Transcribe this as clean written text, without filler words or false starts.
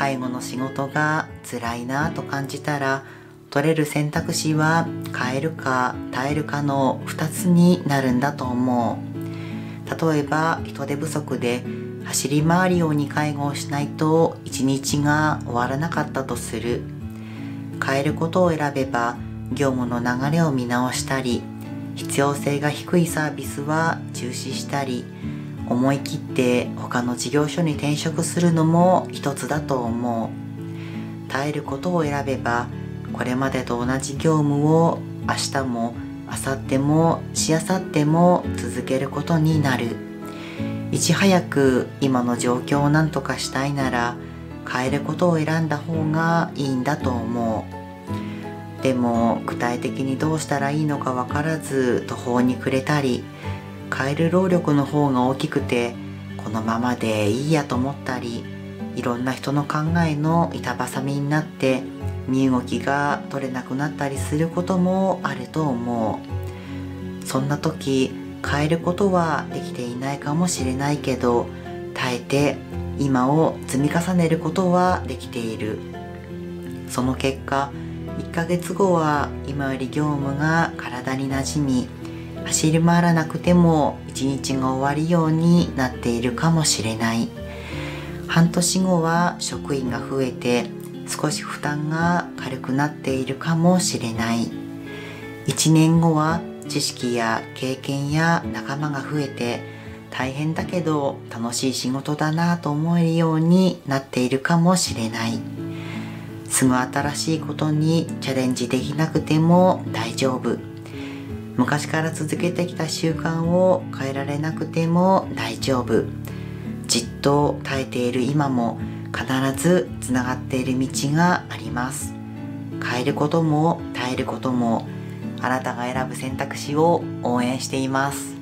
介護の仕事が辛いなと感じたら、取れる選択肢は変えるか耐えるかの2つになるんだと思う。例えば人手不足で走り回るように介護をしないと一日が終わらなかったとする。変えることを選べば業務の流れを見直したり、必要性が低いサービスは中止したり、思い切って他の事業所に転職するのも一つだと思う。耐えることを選べばこれまでと同じ業務を明日も明後日もしあさっても続けることになる。いち早く今の状況を何とかしたいなら変えることを選んだ方がいいんだと思う。でも具体的にどうしたらいいのか分からず途方に暮れたり、変える労力の方が大きくてこのままでいいやと思ったり、いろんな人の考えの板挟みになって身動きが取れなくなったりすることもあると思う。そんな時変えることはできていないかもしれないけど、耐えて今を積み重ねることはできている。その結果1ヶ月後は今より業務が体になじみ、走り回らなくても一日が終わるようになっているかもしれない。半年後は職員が増えて少し負担が軽くなっているかもしれない。1年後は知識や経験や仲間が増えて大変だけど楽しい仕事だなと思えるようになっているかもしれない。すぐ新しいことにチャレンジできなくても大丈夫。昔から続けてきた習慣を変えられなくても大丈夫。じっと耐えている今も必ずつながっている道があります。変えることも耐えることもあなたが選ぶ選択肢を応援しています。